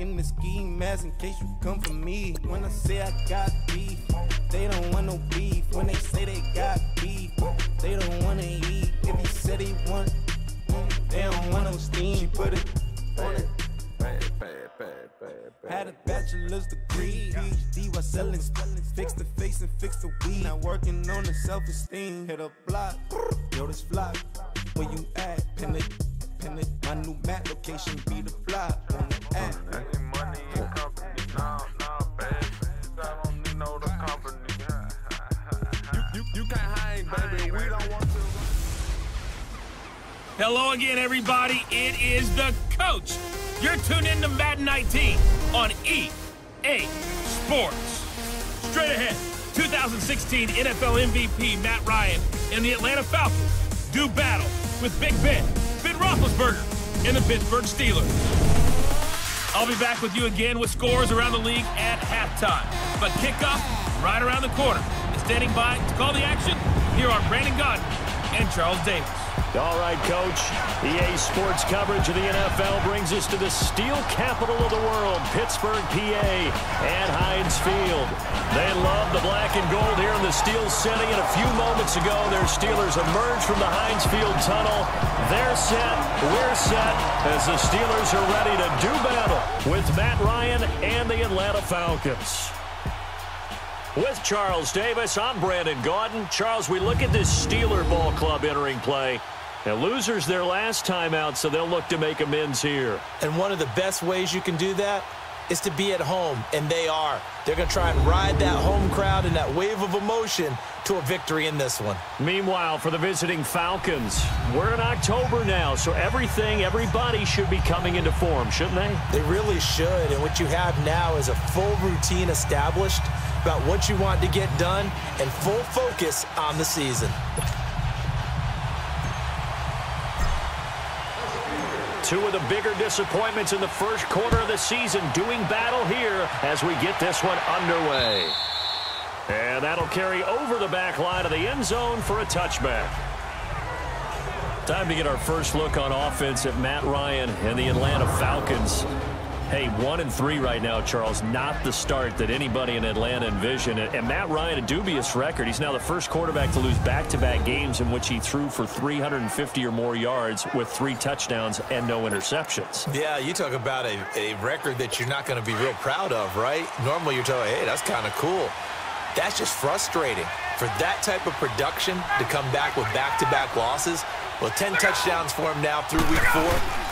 in the ski mask in case you come for me. When I say I got beef, they don't want no beef. When they say they got beef, they don't want to eat. If he said he want, they don't want no steam. She put it on it. Had a bachelor's degree, PhD while selling. Fix the face and fix the weed. Now working on the self-esteem. Hit a block, yo this fly. Where you at? Pin it, pin it. My new map location be the fly on the app. Any money in company, nah, baby. I don't need no the company. You can't hang, baby. We don't want to. Hello again, everybody. It is the coach. You're tuned in to Madden 19 on EA Sports. Straight ahead, 2016 NFL MVP Matt Ryan and the Atlanta Falcons do battle with Big Ben, Ben Roethlisberger, and the Pittsburgh Steelers. I'll be back with you again with scores around the league at halftime. But kickoff right around the corner. And standing by to call the action, here are Brandon Gaudin and Charles Davis. All right, Coach. EA Sports coverage of the NFL brings us to the steel capital of the world, Pittsburgh, PA, and Heinz Field. They love the black and gold here in the Steel City, and a few moments ago, their Steelers emerged from the Heinz Field tunnel. They're set, we're set, as the Steelers are ready to do battle with Matt Ryan and the Atlanta Falcons. With Charles Davis, I'm Brandon Gaudin. Charles, we look at this Steeler ball club entering play. Now, losers their last time out, so they'll look to make amends here. And one of the best ways you can do that is to be at home, and they are. They're going to try and ride that home crowd and that wave of emotion to a victory in this one. Meanwhile, for the visiting Falcons, we're in October now, so everybody should be coming into form, shouldn't they? They really should, and what you have now is a full routine established about what you want to get done and full focus on the season. 2 of the bigger disappointments in the first quarter of the season doing battle here as we get this one underway. And that'll carry over the back line of the end zone for a touchback. Time to get our first look on offense at Matt Ryan and the Atlanta Falcons. Hey, 1-3 right now, Charles. Not the start that anybody in Atlanta envisioned. And Matt Ryan, a dubious record. He's now the first quarterback to lose back-to-back games in which he threw for 350 or more yards with 3 touchdowns and no interceptions. Yeah, you talk about a record that you're not going to be real proud of, right? Normally you're telling, hey, that's kind of cool. That's just frustrating. For that type of production to come back with back-to-back losses, well, 10 touchdowns for him now through week 4.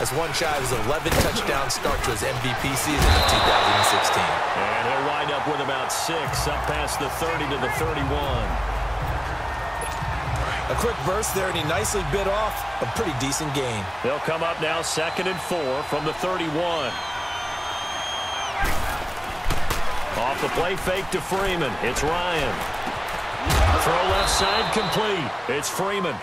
As one shy of his 11-touchdown start to his MVP season in 2016. And he'll wind up with about 6, up past the 30 to the 31. A quick burst there, and he nicely bit off a pretty decent gain. They'll come up now 2nd and 4 from the 31. Off the play fake to Freeman. It's Ryan. Throw left side complete. It's Freeman.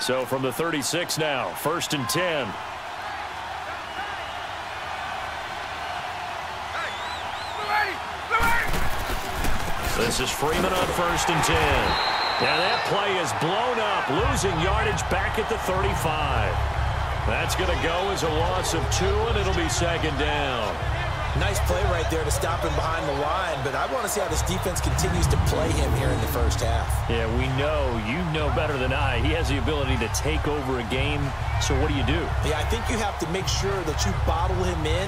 So from the 36 now, 1st and 10. This is Freeman on 1st and 10. Now that play is blown up, losing yardage back at the 35. That's going to go as a loss of 2, and it'll be 2nd down. Nice play right there to stop him behind the line, but I want to see how this defense continues to play him here in the first half. Yeah, we know. You know better than I. He has the ability to take over a game, so what do? Yeah, I think you have to make sure that you bottle him in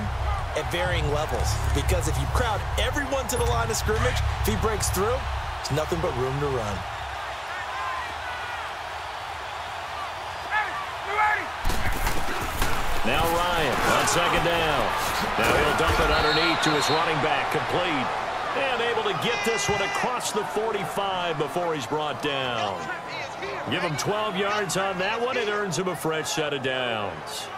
at varying levels, because if you crowd everyone to the line of scrimmage, if he breaks through, there's nothing but room to run. Now Ryan on 2nd down. Now he'll dump it underneath to his running back, complete. And able to get this one across the 45 before he's brought down. Give him 12 yards on that one. It earns him a fresh set of downs.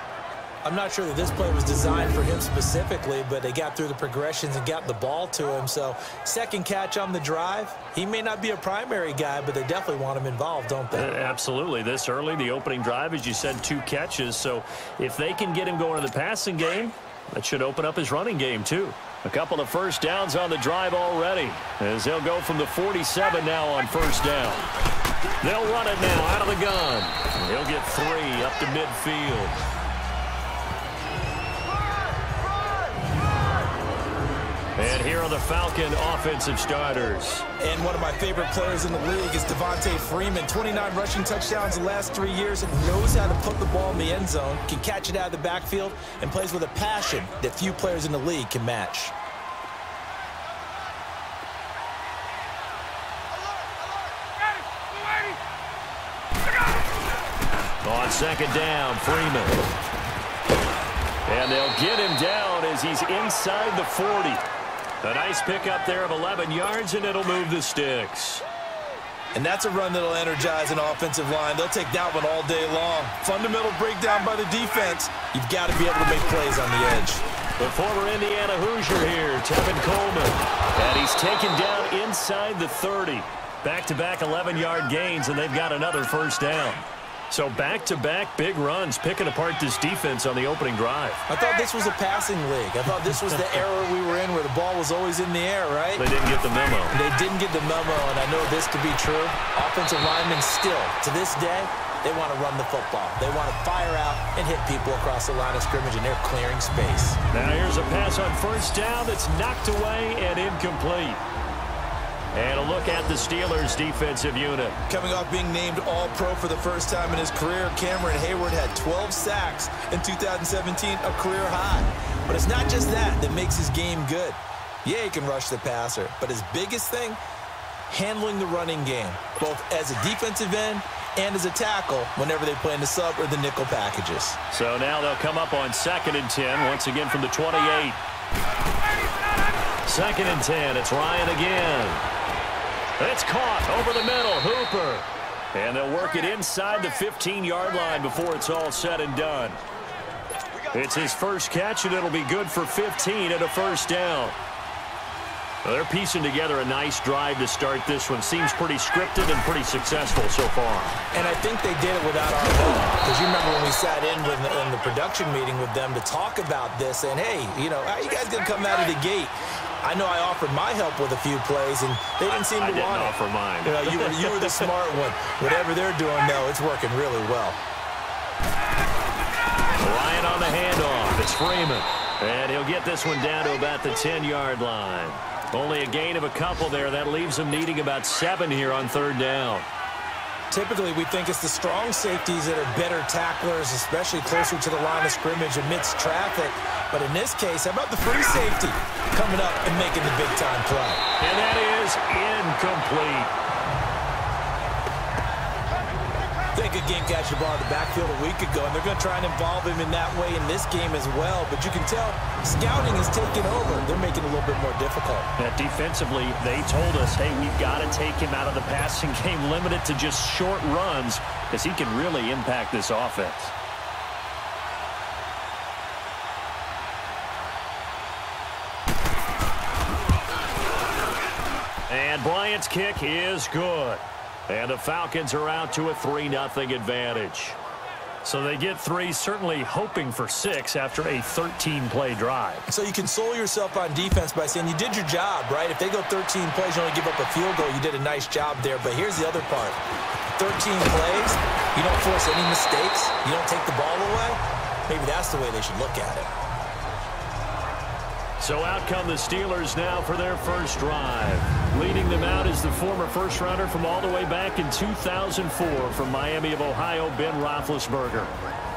I'm not sure that this play was designed for him specifically, but they got through the progressions and got the ball to him. So 2nd catch on the drive. He may not be a primary guy, but they definitely want him involved, don't they? Absolutely. This early, the opening drive, as you said, 2 catches. So if they can get him going to the passing game, that should open up his running game, too. A couple of 1st downs on the drive already, as they'll go from the 47 now on 1st down. They'll run it now out of the gun. He'll get three up to midfield. And here are the Falcon offensive starters. And one of my favorite players in the league is Devontae Freeman. 29 rushing touchdowns the last 3 years and knows how to put the ball in the end zone, can catch it out of the backfield, and plays with a passion that few players in the league can match. On second down, Freeman. And they'll get him down as he's inside the 40. A nice pickup there of 11 yards, and it'll move the sticks. And that's a run that'll energize an offensive line. They'll take that one all day long. Fundamental breakdown by the defense. You've got to be able to make plays on the edge. The former Indiana Hoosier here, Tevin Coleman. And he's taken down inside the 30. Back-to-back 11-yard gains, and they've got another first down. So back-to-back big runs, picking apart this defense on the opening drive. I thought this was a passing league. I thought this was the era we were in where the ball was always in the air, right? They didn't get the memo. They didn't get the memo, and I know this to be true. Offensive linemen still, to this day, they want to run the football. They want to fire out and hit people across the line of scrimmage, and they're clearing space. Now here's a pass on first down that's knocked away and incomplete. And a look at the Steelers' defensive unit. Coming off being named All-Pro for the first time in his career, Cameron Hayward had 12 sacks in 2017, a career high. But it's not just that makes his game good. Yeah, he can rush the passer, but his biggest thing, handling the running game, both as a defensive end and as a tackle whenever they play in the sub or the nickel packages. So now they'll come up on 2nd and 10, once again from the 28. 2nd and 10, it's Ryan again. It's caught over the middle, Hooper. And they'll work it inside the 15-yard line before it's all said and done. It's his first catch, and it'll be good for 15 and a first down. Well, they're piecing together a nice drive to start this one. Seems pretty scripted and pretty successful so far. And I think they did it without our help. Because you remember when we sat in with in the production meeting with them to talk about this, and, hey, you know, how are you guys going to come out of the gate? I know I offered my help with a few plays, and they didn't seem to want it. I didn't offer mine. You know, you were the smart one. Whatever they're doing, though, it's working really well. Ryan on the handoff. It's Freeman. And he'll get this one down to about the 10-yard line. Only a gain of a couple there. That leaves him needing about 7 here on third down. Typically, we think it's the strong safeties that are better tacklers, especially closer to the line of scrimmage amidst traffic. But in this case, how about the free safety coming up and making the big-time play? And that is incomplete. They could game catch the ball in the backfield a week ago, and they're going to try and involve him in that way in this game as well. But you can tell scouting is taking over. They're making it a little bit more difficult. Now, defensively, they told us, hey, we've got to take him out of the passing game, limit it to just short runs, because he can really impact this offense. And Bryant's kick is good. And the Falcons are out to a 3-0 advantage. So they get 3, certainly hoping for 6 after a 13-play drive. So you console yourself on defense by saying you did your job, right? If they go 13 plays, you only give up a field goal, you did a nice job there. But here's the other part. 13 plays, you don't force any mistakes, you don't take the ball away. Maybe that's the way they should look at it. So out come the Steelers now for their first drive. Leading them out is the former first-rounder from all the way back in 2004 from Miami of Ohio, Ben Roethlisberger.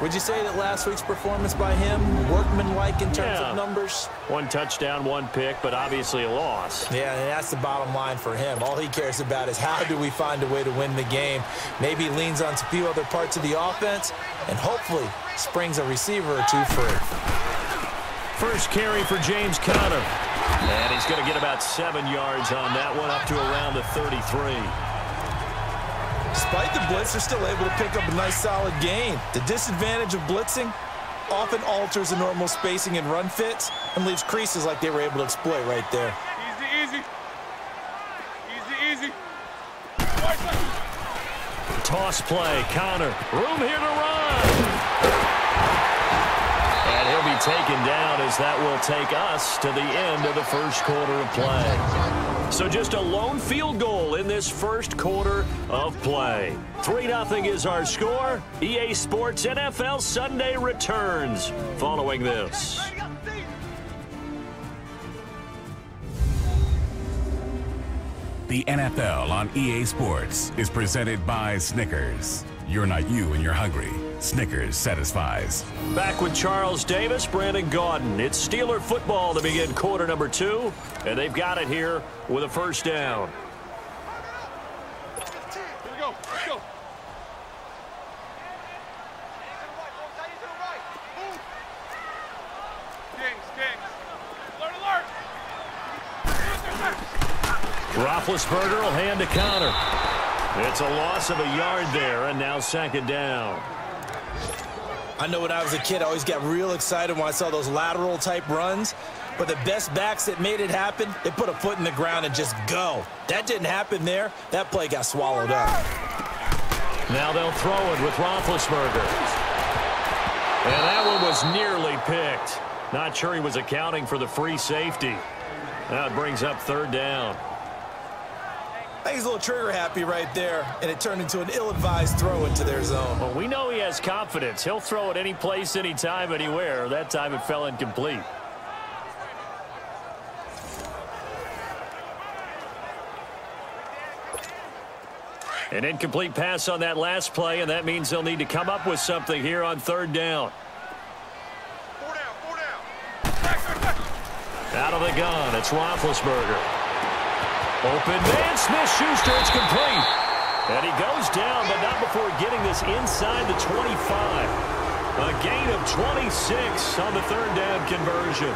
Would you say that last week's performance by him, workmanlike in terms of numbers? 1 touchdown, 1 pick, but obviously a loss. Yeah, and that's the bottom line for him. All he cares about is how do we find a way to win the game. Maybe he leans on a few other parts of the offense and hopefully springs a receiver or two free. First carry for James Conner. And he's going to get about 7 yards on that one, up to around the 33. Despite the blitz, they're still able to pick up a nice solid gain. The disadvantage of blitzing often alters the normal spacing and run fits and leaves creases like they were able to exploit right there. Easy, easy. Easy, easy. Toss play, Conner. Room here to run. And he'll be taken down as that will take us to the end of the first quarter of play. So just a lone field goal in this first quarter of play. 3-0 is our score. EA Sports NFL Sunday returns following this. The NFL on EA Sports is presented by Snickers. You're not you when you're hungry. Snickers satisfies. Back with Charles Davis, Brandon Gaudin. It's Steeler football to begin quarter number 2, and they've got it here with a first down. Here we go. Roethlisberger will hand to Conner. It's a loss of a yard there, and now second down. I know when I was a kid, I always got real excited when I saw those lateral-type runs. But the best backs that made it happen, they put a foot in the ground and just go. That didn't happen there. That play got swallowed up. Now they'll throw it with Roethlisberger. And that one was nearly picked. Not sure he was accounting for the free safety. That brings up third down. I think he's a little trigger happy right there, and it turned into an ill-advised throw into their zone. Well, we know he has confidence. He'll throw it any place, any time, anywhere. That time it fell incomplete. An incomplete pass on that last play, and that means they'll need to come up with something here on third down. Four down. Out of the gun, it's Roethlisberger. Open man, Smith-Schuster, it's complete. And he goes down, but not before getting this inside the 25. A gain of 26 on the third down conversion.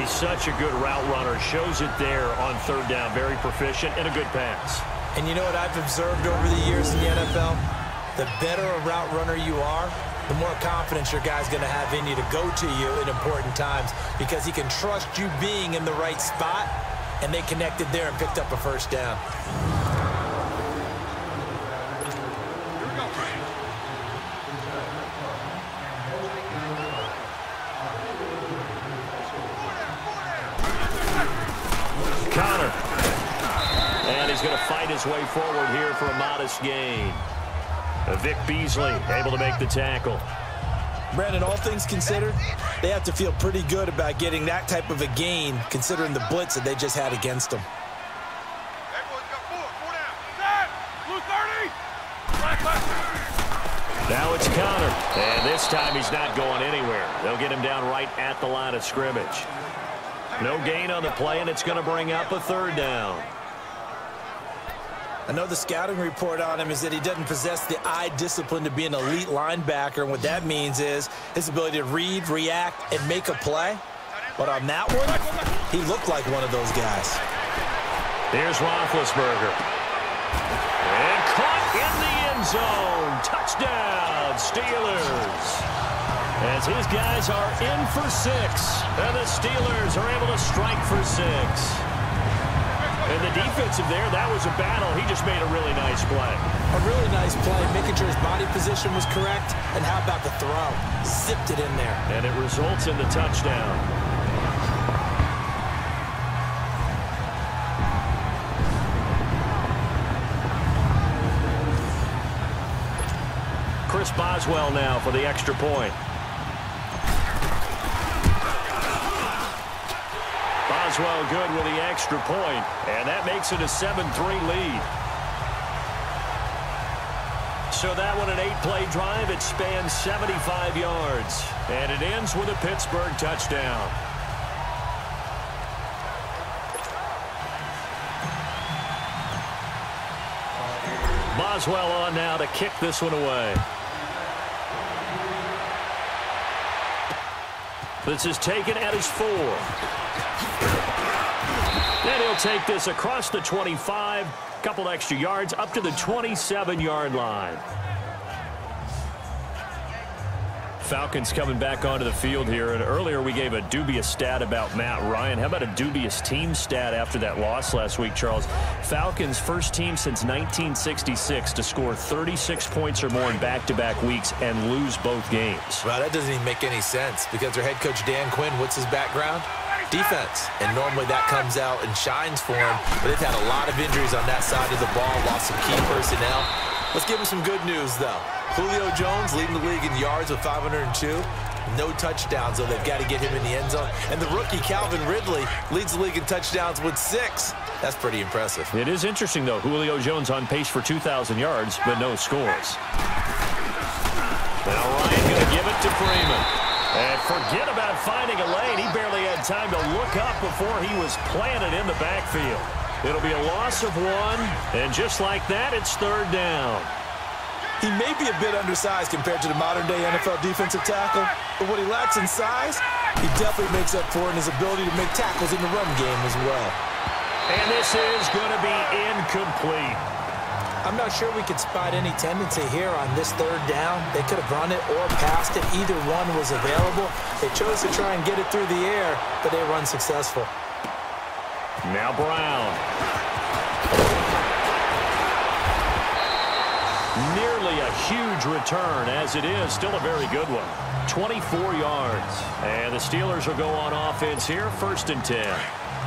He's such a good route runner. Shows it there on third down. Very proficient and a good pass. And you know what I've observed over the years in the NFL? The better a route runner you are, the more confidence your guy's going to have in you to go to you in important times, because he can trust you being in the right spot. And they connected there and picked up a first down. Conner. And he's going to fight his way forward here for a modest gain. Vic Beasley able to make the tackle. Brandon, all things considered, they have to feel pretty good about getting that type of a gain, considering the blitz that they just had against them. Now it's Conner, and this time he's not going anywhere. They'll get him down right at the line of scrimmage. No gain on the play, and it's going to bring up a third down. I know the scouting report on him is that he doesn't possess the eye discipline to be an elite linebacker, and what that means is his ability to read, react, and make a play. But on that one, he looked like one of those guys. Here's Roethlisberger. And caught in the end zone. Touchdown, Steelers. As his guys are in for 6, and the Steelers are able to strike for 6. And the defensive there, that was a battle. He just made a really nice play. A really nice play, making sure his body position was correct. And how about the throw? Zipped it in there. And it results in the touchdown. Chris Boswell now for the extra point. Well, good with the extra point, and that makes it a 7-3 lead. So that one, an 8-play drive. It spans 75 yards, and it ends with a Pittsburgh touchdown. Boswell on now to kick this one away. This is taken at his 4. And he'll take this across the 25, couple extra yards, up to the 27-yard line. Falcons coming back onto the field here, and earlier we gave a dubious stat about Matt Ryan. How about a dubious team stat after that loss last week, Charles? Falcons first team since 1966 to score 36 points or more in back-to-back weeks and lose both games. Wow, that doesn't even make any sense because their head coach Dan Quinn, what's his background? Defense, and normally that comes out and shines for him, but they've had a lot of injuries on that side of the ball, lost some key personnel. Let's give him some good news, though. Julio Jones leading the league in yards with 502. No touchdowns, though. They've got to get him in the end zone. And the rookie, Calvin Ridley, leads the league in touchdowns with 6. That's pretty impressive. It is interesting, though. Julio Jones on pace for 2,000 yards, but no scores. Now Ryan going to give it to Freeman. And forget about finding a lane. He barely had time to look up before he was planted in the backfield. It'll be a loss of 1, and just like that, it's 3rd down. He may be a bit undersized compared to the modern-day NFL defensive tackle, but what he lacks in size, he definitely makes up for in his ability to make tackles in the run game as well. And this is going to be incomplete. I'm not sure we could spot any tendency here on this 3rd down. They could have run it or passed it. Either one was available. They chose to try and get it through the air, but they were unsuccessful. Now Brown. Nearly a huge return, as it is still a very good one. 24 yards. And the Steelers will go on offense here, 1st and 10.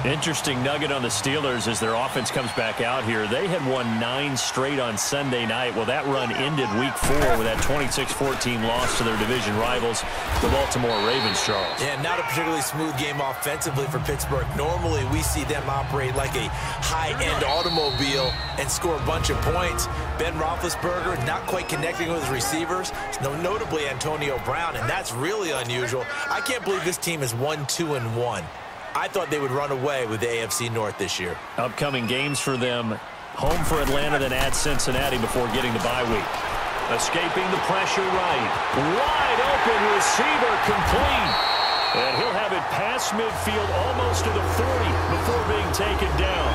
Interesting nugget on the Steelers as their offense comes back out here. They had won 9 straight on Sunday night. Well, that run ended week 4 with that 26-14 loss to their division rivals, the Baltimore Ravens, Charles. Yeah, not a particularly smooth game offensively for Pittsburgh. Normally, we see them operate like a high-end automobile and score a bunch of points. Ben Roethlisberger not quite connecting with his receivers, notably Antonio Brown, and that's really unusual. I can't believe this team is 1-2-1. I thought they would run away with the AFC North this year. Upcoming games for them, home for Atlanta, then at Cincinnati before getting the bye week. Escaping the pressure right. Wide open receiver complete. And he'll have it past midfield almost to the 40 before being taken down.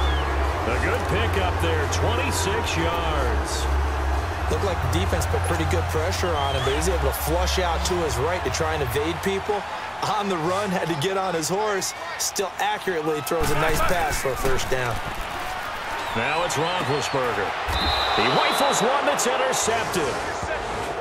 A good pick up there, 26 yards. Looked like the defense put pretty good pressure on him, but he's able to flush out to his right to try and evade people. On the run, had to get on his horse, still accurately throws a nice pass for a 1st down. Now it's Roethlisberger. He rifles one that's intercepted.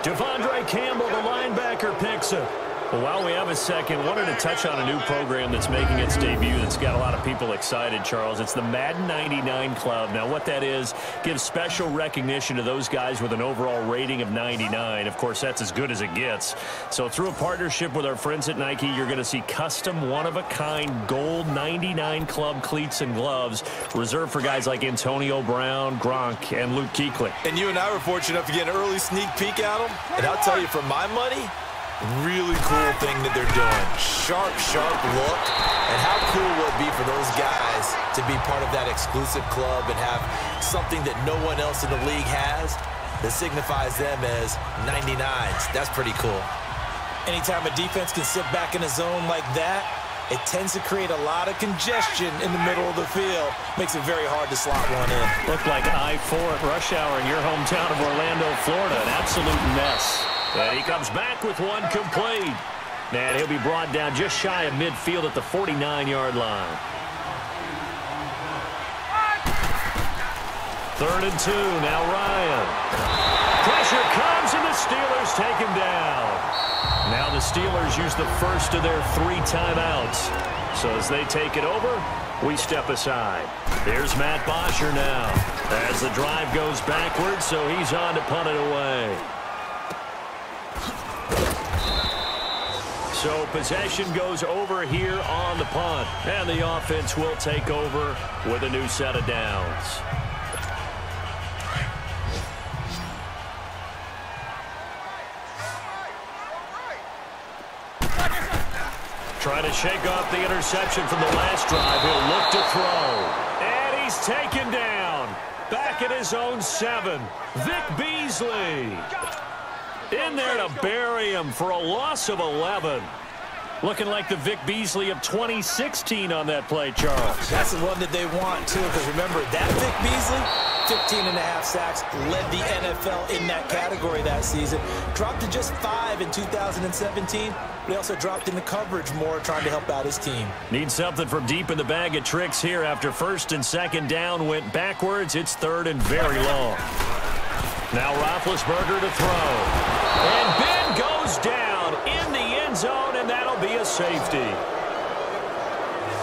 Devondre Campbell, the linebacker, picks it. Well, while we have a second, wanted to touch on a new program that's making its debut that's got a lot of people excited, Charles. It's the Madden 99 Club. Now, what that is gives special recognition to those guys with an overall rating of 99. Of course, that's as good as it gets. So through a partnership with our friends at Nike, you're going to see custom one-of-a-kind gold 99 Club cleats and gloves reserved for guys like Antonio Brown, Gronk, and Luke Kuechly. And you and I were fortunate enough to get an early sneak peek at them. And I'll tell you, for my money, really cool thing that they're doing. Sharp, sharp look. And how cool would it be for those guys to be part of that exclusive club and have something that no one else in the league has that signifies them as 99s? That's pretty cool. Anytime a defense can sit back in a zone like that, it tends to create a lot of congestion in the middle of the field. Makes it very hard to slot one in. Looked like I-4 at rush hour in your hometown of Orlando, Florida. An absolute mess. And he comes back with one complete. And he'll be brought down just shy of midfield at the 49-yard line. 3rd and 2, now Ryan. Pressure comes, and the Steelers take him down. Now the Steelers use the first of their 3 timeouts. So as they take it over, we step aside. There's Matt Bosher now. As the drive goes backwards, so he's on to punt it away. So possession goes over here on the punt, and the offense will take over with a new set of downs. Trying to shake off the interception from the last drive. He'll look to throw, and he's taken down. Back at his own 7, Vic Beasley. In there to bury him for a loss of 11. Looking like the Vic Beasley of 2016 on that play, Charles. That's the one that they want, too, because remember, that Vic Beasley 15.5 sacks, led the NFL in that category that season. Dropped to just 5 in 2017, but he also dropped into coverage more, trying to help out his team. Needs something from deep in the bag of tricks here. After first and second down went backwards, it's third and very long. Now Roethlisberger to throw. And Ben goes down in the end zone, and that'll be a safety.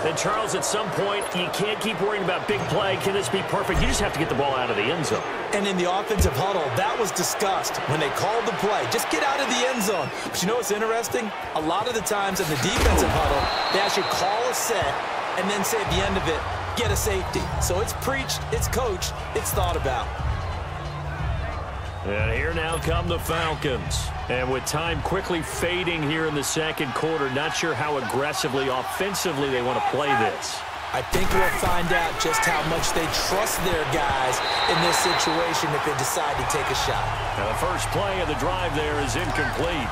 And Charles, at some point, you can't keep worrying about big play. Can this be perfect? You just have to get the ball out of the end zone. And in the offensive huddle, that was discussed when they called the play. Just get out of the end zone. But you know what's interesting? A lot of the times in the defensive huddle, they actually call a set and then say at the end of it, get a safety. So it's preached, it's coached, it's thought about. And here now come the Falcons. And with time quickly fading here in the second quarter, not sure how aggressively, offensively they want to play this. I think we'll find out just how much they trust their guys in this situation if they decide to take a shot. Now the first play of the drive there is incomplete.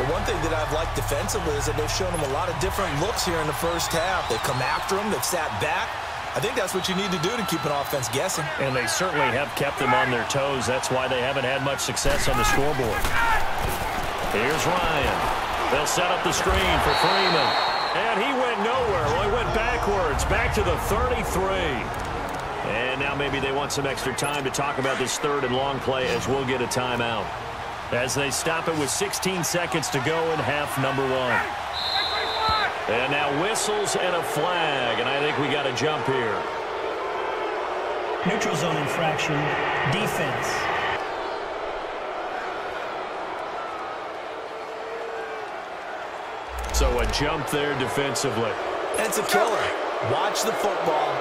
The one thing that I've liked defensively is that they've shown them a lot of different looks here in the first half. They've come after them, they've sat back. I think that's what you need to do to keep an offense guessing. And they certainly have kept them on their toes. That's why they haven't had much success on the scoreboard. Here's Ryan. They'll set up the screen for Freeman. And he went nowhere. Well, he went backwards, back to the 33. And now maybe they want some extra time to talk about this third and long play, as we'll get a timeout. As they stop it with 16 seconds to go in half number one. And now whistles and a flag, and I think we got a jump here. Neutral zone infraction, defense. So a jump there defensively. It's a killer. Watch the football.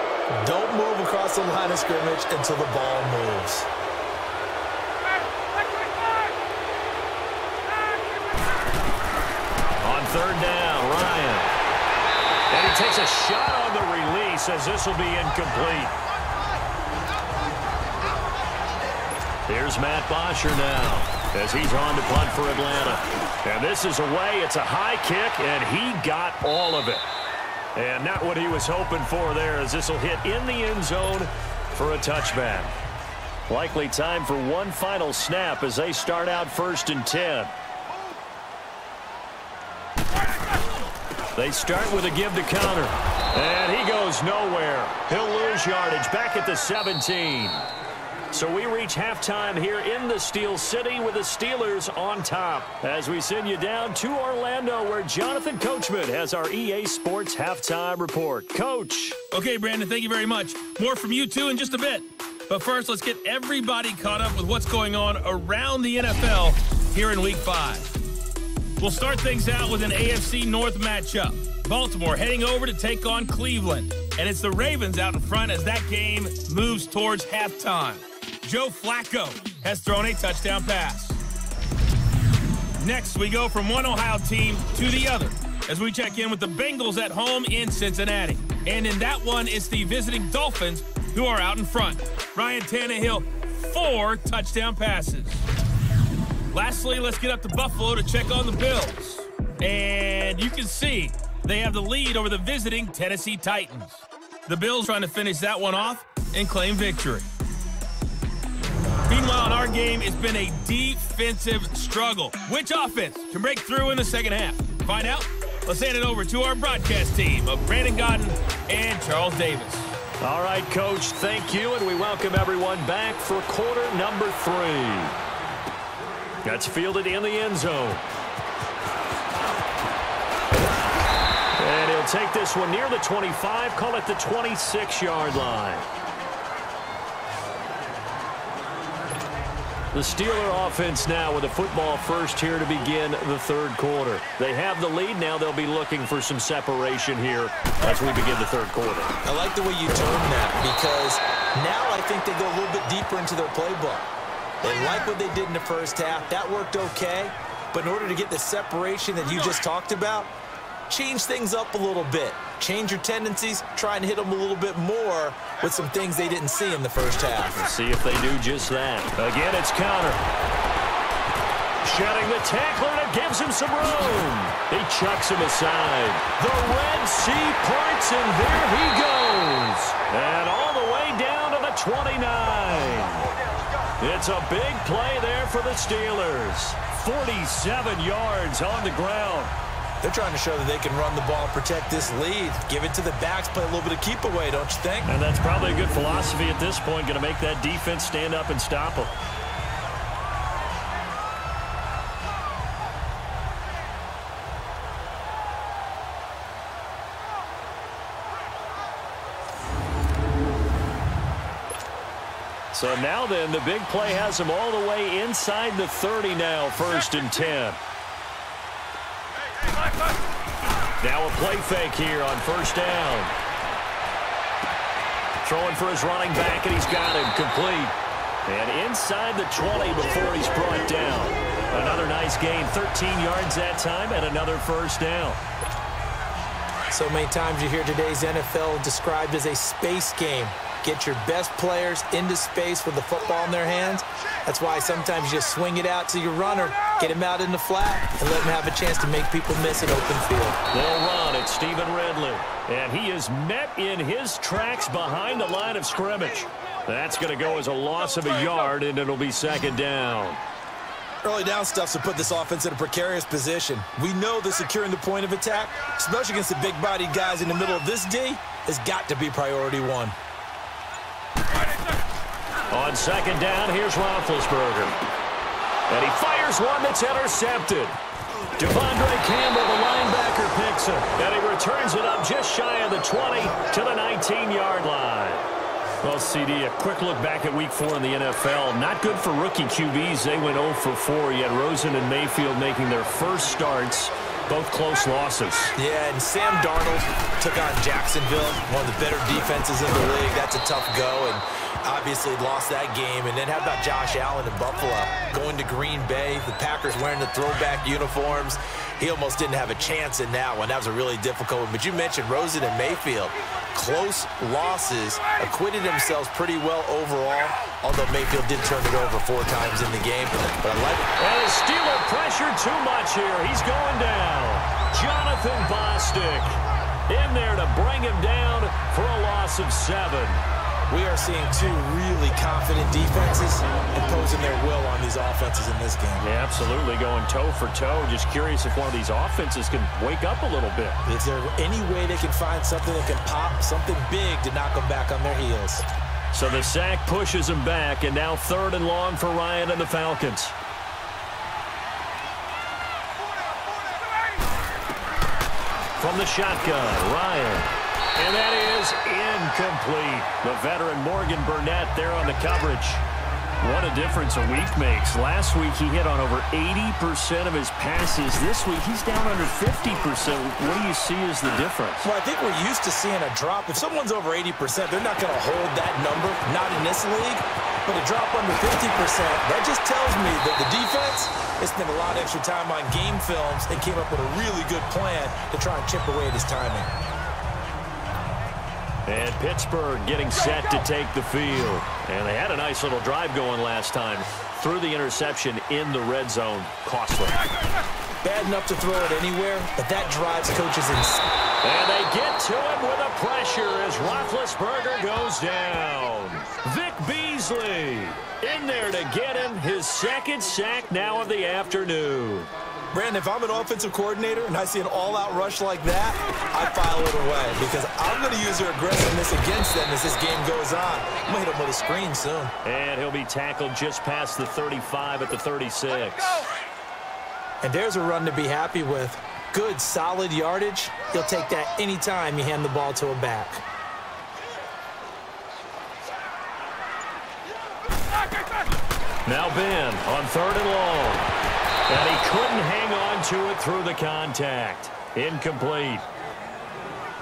Don't move across the line of scrimmage until the ball moves. On third down, Ryan. And he takes a shot on the release, as this will be incomplete. Here's Matt Bosher now, as he's on to punt for Atlanta. And this is away. It's a high kick, and he got all of it. And not what he was hoping for there, as this will hit in the end zone for a touchback. Likely time for one final snap as they start out first and 10. They start with a give to Conner, and he goes nowhere. He'll lose yardage back at the 17. So we reach halftime here in the Steel City with the Steelers on top. As we send you down to Orlando, where Jonathan Coachman has our EA Sports halftime report. Coach. Okay, Brandon, thank you very much. More from you, too, in just a bit. But first, let's get everybody caught up with what's going on around the NFL here in Week 5. We'll start things out with an AFC North matchup. Baltimore heading over to take on Cleveland. And it's the Ravens out in front as that game moves towards halftime. Joe Flacco has thrown a touchdown pass. Next, we go from one Ohio team to the other as we check in with the Bengals at home in Cincinnati. And in that one, it's the visiting Dolphins who are out in front. Ryan Tannehill, 4 touchdown passes. Lastly, let's get up to Buffalo to check on the Bills. And you can see they have the lead over the visiting Tennessee Titans. The Bills trying to finish that one off and claim victory. Meanwhile, in our game, it's been a defensive struggle. Which offense can break through in the second half? Find out. Let's hand it over to our broadcast team of Brandon Gaudin and Charles Davis. All right, Coach, thank you. And we welcome everyone back for quarter number 3. That's fielded in the end zone. And he'll take this one near the 25, call it the 26-yard line. The Steeler offense now with a football first here to begin the third quarter. They have the lead. Now they'll be looking for some separation here as we begin the third quarter. I like the way you term that, because now I think they go a little bit deeper into their playbook. They like what they did in the first half. That worked okay. But in order to get the separation that you just talked about, change things up a little bit. Change your tendencies. Try and hit them a little bit more with some things they didn't see in the first half. Let's see if they do just that. Again, it's Conner. Shedding the tackler, and it gives him some room. He chucks him aside. The Red Sea parts, and there he goes. And all the way down to the 29. It's a big play there for the Steelers. 47 yards on the ground. They're trying to show that they can run the ball and protect this lead. Give it to the backs, play a little bit of keep away, don't you think? And that's probably a good philosophy at this point, going to make that defense stand up and stop them. So now then, the big play has them all the way inside the 30 now, first and 10. Now a play fake here on first down. Throwing for his running back, and he's got him complete. And inside the 20 before he's brought down. Another nice gain, 13 yards that time, and another first down. So many times you hear today's NFL described as a space game. Get your best players into space with the football in their hands. That's why sometimes you just swing it out to your runner, get him out in the flat, and let him have a chance to make people miss an open field. They'll run at Steven Ridley, and he is met in his tracks behind the line of scrimmage. That's going to go as a loss of a yard, and it'll be second down. Early down stuffs to put this offense in a precarious position. We know that securing the point of attack, especially against the big-bodied guys in the middle of this D, has got to be priority one. On second down, here's Roethlisberger. And he fires one that's intercepted. Devondre Campbell, the linebacker, picks it. And he returns it up just shy of the 20 to the 19-yard line. Well, CD, a quick look back at Week 4 in the NFL. Not good for rookie QBs. They went 0 for 4, yet Rosen and Mayfield making their first starts. Both close losses. Yeah, and Sam Darnold took on Jacksonville, one of the better defenses in the league. That's a tough go, and obviously lost that game. And then how about Josh Allen in Buffalo? Going to Green Bay, the Packers wearing the throwback uniforms. He almost didn't have a chance in that one. That was a really difficult one. But you mentioned Rosen and Mayfield. Close losses, acquitted themselves pretty well overall, although Mayfield did turn it over 4 times in the game. But I like it. And the Steelers pressure too much here. He's going down. Jonathan Bostic in there to bring him down for a loss of 7. We are seeing two really confident defenses imposing their will on these offenses in this game. Yeah, absolutely, going toe for toe. Just curious if one of these offenses can wake up a little bit. Is there any way they can find something that can pop, something big to knock them back on their heels? So the sack pushes them back, and now third and long for Ryan and the Falcons. From the shotgun, Ryan. And that is incomplete. The veteran Morgan Burnett there on the coverage. What a difference a week makes. Last week he hit on over 80% of his passes. This week he's down under 50%. What do you see as the difference? Well, I think we're used to seeing a drop. If someone's over 80%, they're not going to hold that number, not in this league. But a drop under 50%, that just tells me that the defense has spent a lot of extra time on game films and came up with a really good plan to try and chip away at his timing. And Pittsburgh getting set to take the field. And they had a nice little drive going last time. Threw the interception in the red zone. Costly. Bad enough to throw it anywhere, but that drives coaches insane. And they get to him with a pressure as Roethlisberger goes down. Vic Beasley in there to get him. His second sack now of the afternoon. Brandon, if I'm an offensive coordinator and I see an all-out rush like that, I file it away because I'm going to use their aggressiveness against them as this game goes on. I'm going to hit him with a screen soon. And he'll be tackled just past the 35 at the 36. And there's a run to be happy with. Good, solid yardage. He'll take that anytime you hand the ball to a back. Now Ben on third and long. And he couldn't hang on to it through the contact. Incomplete.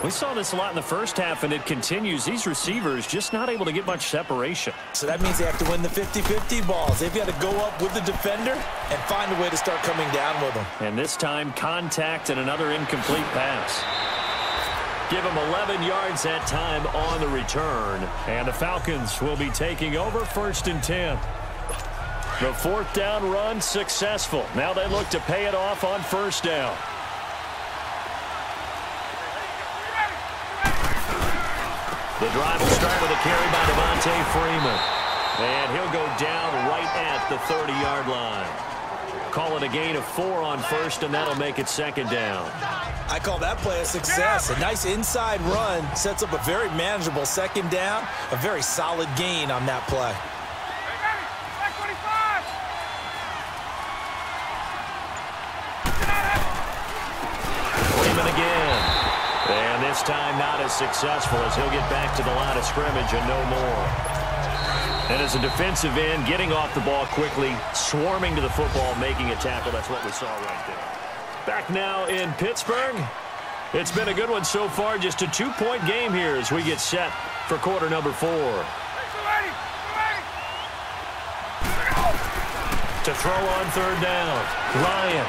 We saw this a lot in the first half, and it continues. These receivers just not able to get much separation. So that means they have to win the 50-50 balls. They've got to go up with the defender and find a way to start coming down with them. And this time, contact and another incomplete pass. Give him 11 yards that time on the return. And the Falcons will be taking over first and 10. The fourth down run successful. Now they look to pay it off on first down. The drive will start with a carry by Devontae Freeman. And he'll go down right at the 30-yard line. Call it a gain of 4 on first, and that'll make it second down. I call that play a success. A nice inside run sets up a very manageable second down, a very solid gain on that play. Freeman again. And this time not as successful as he'll get back to the line of scrimmage and no more. And as a defensive end, getting off the ball quickly, swarming to the football, making a tackle. That's what we saw right there. Back now in Pittsburgh. It's been a good one so far. Just a 2-point game here as we get set for quarter number 4. To throw on third down, Ryan.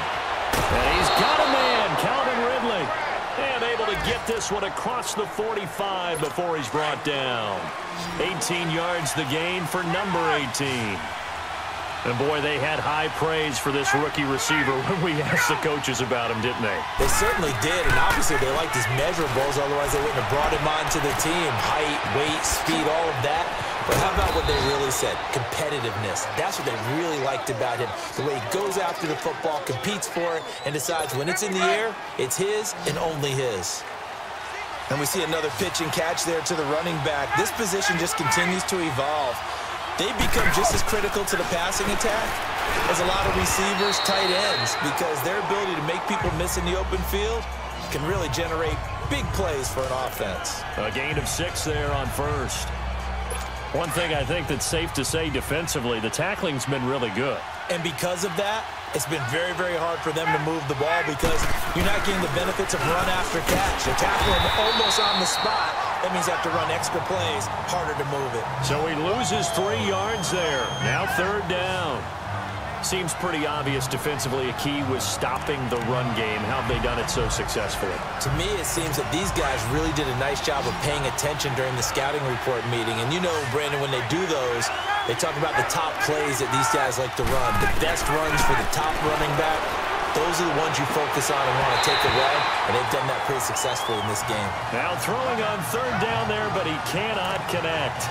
And he's got a man, Calvin Ridley. And able to get this one across the 45 before he's brought down. 18 yards the gain for number 18. And boy, they had high praise for this rookie receiver when we asked the coaches about him, didn't they? They certainly did, and obviously they liked his measurables, otherwise they wouldn't have brought him onto the team. Height, weight, speed, all of that. But how about what they really said? Competitiveness. That's what they really liked about him. The way he goes after the football, competes for it, and decides when it's in the air, it's his and only his. And we see another pitch and catch there to the running back. This position just continues to evolve. They've become just as critical to the passing attack as a lot of receivers, tight ends, because their ability to make people miss in the open field can really generate big plays for an offense. A gain of 6 there on first. One thing I think that's safe to say defensively, the tackling's been really good. And because of that, it's been very, very hard for them to move the ball because you're not getting the benefits of run after catch. You tackle them almost on the spot. That means you have to run extra plays, harder to move it. So he loses 3 yards there. Now third down. Seems pretty obvious defensively a key was stopping the run game. How have they done it so successfully? To me, it seems that these guys really did a nice job of paying attention during the scouting report meeting. And you know, Brandon, when they do those, they talk about the top plays that these guys like to run. The best runs for the top running back, those are the ones you focus on and want to take away, and they've done that pretty successfully in this game. Now throwing on third down there, but he cannot connect.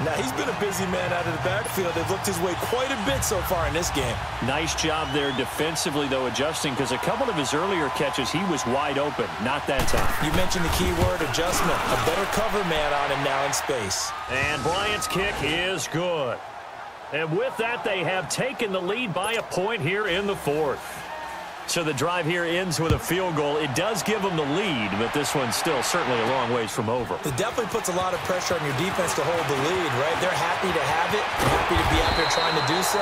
Now he's been a busy man out of the backfield. They've looked his way quite a bit so far in this game. Nice job there defensively, though, adjusting, because a couple of his earlier catches, he was wide open. Not that time. You mentioned the key word, adjustment. A better cover man on him now in space. And Bryant's kick is good. And with that, they have taken the lead by a point here in the 4th. So the drive here ends with a field goal. It does give them the lead, but this one's still certainly a long ways from over. It definitely puts a lot of pressure on your defense to hold the lead, right? They're happy to have it, happy to be out there trying to do so.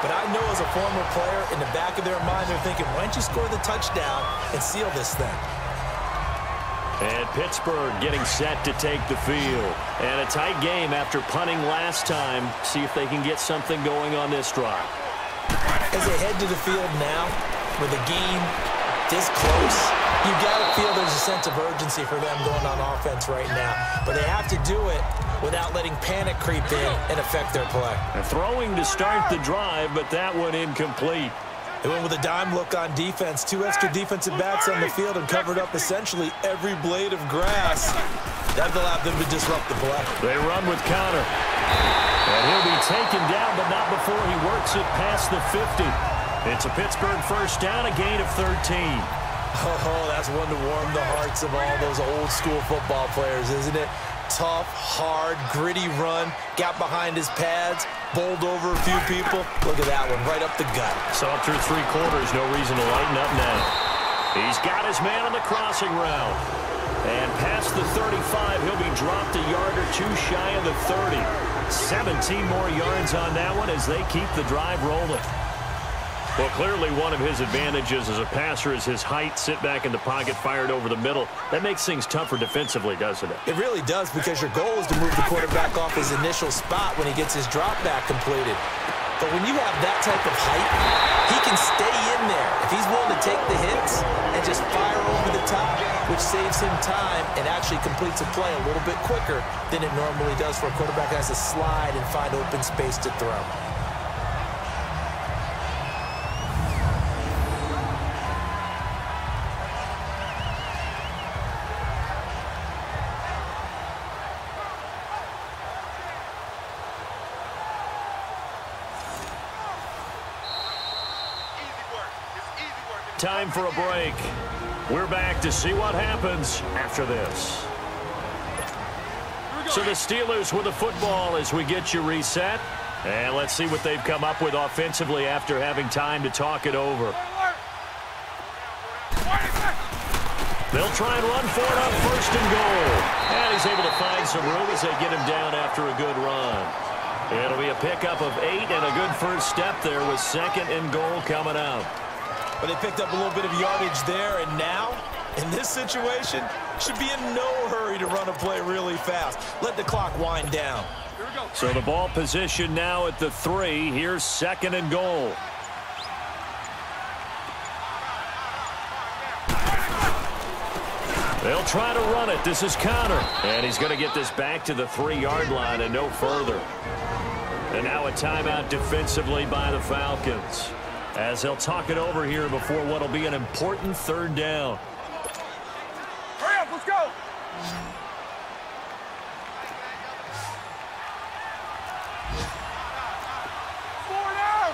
But I know as a former player, in the back of their mind, they're thinking, why don't you score the touchdown and seal this thing? And Pittsburgh getting set to take the field. And a tight game after punting last time. See if they can get something going on this drive. As they head to the field now, with a game this close, you gotta feel there's a sense of urgency for them going on offense right now. But they have to do it without letting panic creep in and affect their play. They're throwing to start the drive, but that one incomplete. They went with a dime look on defense. 2 extra defensive backs on the field and covered up essentially every blade of grass. That allowed them to disrupt the play. They run with Conner. And he'll be taken down, but not before he works it past the 50. It's a Pittsburgh first down, a gain of 13. Oh, that's one to warm the hearts of all those old-school football players, isn't it? Tough, hard, gritty run. Got behind his pads, bowled over a few people. Look at that one, right up the gut. Saw through 3 quarters, no reason to lighten up now. He's got his man on the crossing route. And past the 35, he'll be dropped a yard or 2 shy of the 30. 17 more yards on that one as they keep the drive rolling. Well, clearly one of his advantages as a passer is his height. Sit back in the pocket, fired over the middle. That makes things tougher defensively, doesn't it? It really does, because your goal is to move the quarterback off his initial spot when he gets his drop back completed. But when you have that type of height, he can stay in there if he's willing to take the hits and just fire over the top, which saves him time and actually completes a play a little bit quicker than it normally does for a quarterback that has to slide and find open space to throw. Time for a break. We're back to see what happens after this. So the Steelers with the football as we get you reset. And let's see what they've come up with offensively after having time to talk it over. They'll try and run for it on first and goal. And he's able to find some room as they get him down after a good run. It'll be a pickup of 8 and a good first step there with second and goal coming out. But they picked up a little bit of yardage there, and now, in this situation, should be in no hurry to run a play really fast. Let the clock wind down. Here we go. So the ball position now at the 3. Here's second and goal. They'll try to run it. This is Conner, and he's going to get this back to the 3-yard line and no further. And now a timeout defensively by the Falcons, as they'll talk it over here before what'll be an important third down. Hurry up, let's go! Four down!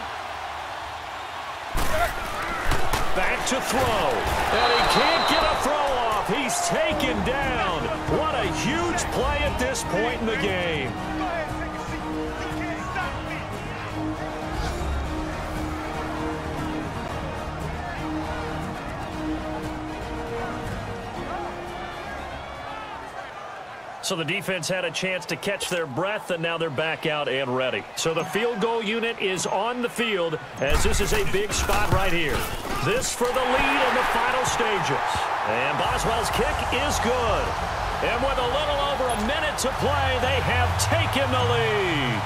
Back to throw, and he can't get a throw off. He's taken down. What a huge play at this point in the game. So the defense had a chance to catch their breath, and now they're back out and ready. So the field goal unit is on the field, as this is a big spot right here. This for the lead in the final stages. And Boswell's kick is good. And with a little over a minute to play, they have taken the lead.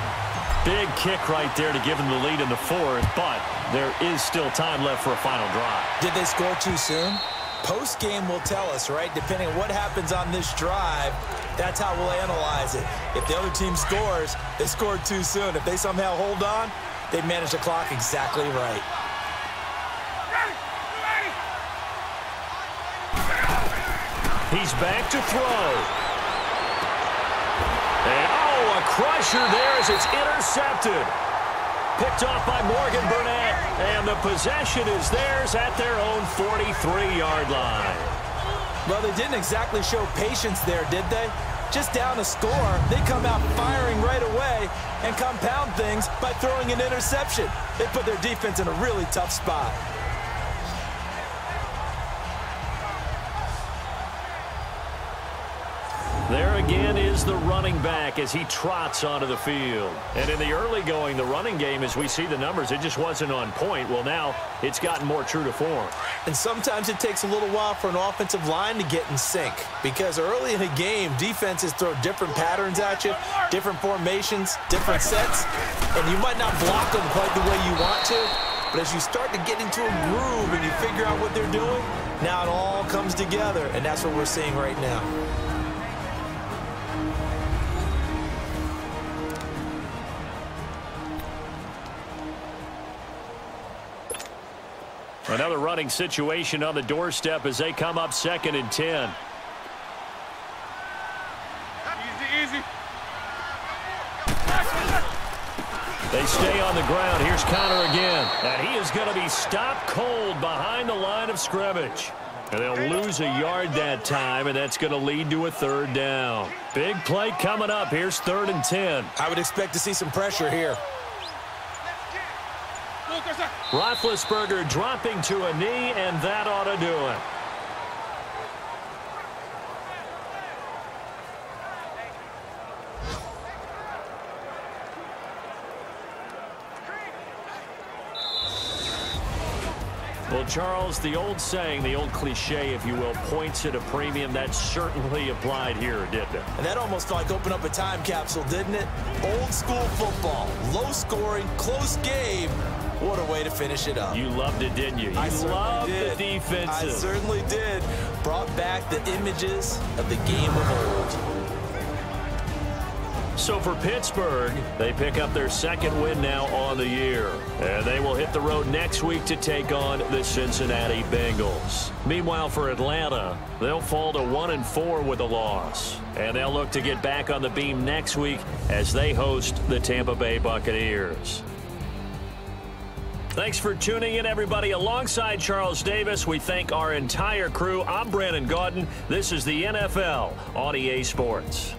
Big kick right there to give them the lead in the fourth, but there is still time left for a final drive. Did they score too soon? Post-game will tell us, right? Depending on what happens on this drive, that's how we'll analyze it. If the other team scores, they scored too soon. If they somehow hold on, they manage the clock exactly right. He's back to throw. And, oh, a crusher there as it's intercepted. Picked off by Morgan Burnett, and the possession is theirs at their own 43-yard line. Well, they didn't exactly show patience there, did they? Just down a score, they come out firing right away and compound things by throwing an interception. They put their defense in a really tough spot. There again is the running back as he trots onto the field. And in the early going, the running game, as we see the numbers, it just wasn't on point. Well, now it's gotten more true to form. And sometimes it takes a little while for an offensive line to get in sync, because early in a game, defenses throw different patterns at you, different formations, different sets, and you might not block them quite the way you want to. But as you start to get into a groove and you figure out what they're doing, now it all comes together, and that's what we're seeing right now. Another running situation on the doorstep as they come up second and 10. Easy, easy. They stay on the ground. Here's Conner again. And he is going to be stopped cold behind the line of scrimmage. And they'll lose a yard that time, and that's going to lead to a third down. Big play coming up. Here's third and 10. I would expect to see some pressure here. Roethlisberger dropping to a knee, and that ought to do it. Well, Charles, the old saying, the old cliche, if you will, points at a premium. That certainly applied here, didn't it? And that almost felt like open up a time capsule, didn't it? Old school football, low scoring, close game. What a way to finish it up. You loved it, didn't you? I loved the defenses. I certainly did. Brought back the images of the game of old. So for Pittsburgh, they pick up their second win now on the year. And they will hit the road next week to take on the Cincinnati Bengals. Meanwhile, for Atlanta, they'll fall to 1-4 with a loss. And they'll look to get back on the beam next week as they host the Tampa Bay Buccaneers. Thanks for tuning in, everybody. Alongside Charles Davis, we thank our entire crew. I'm Brandon Gaudin. This is the NFL on EA Sports.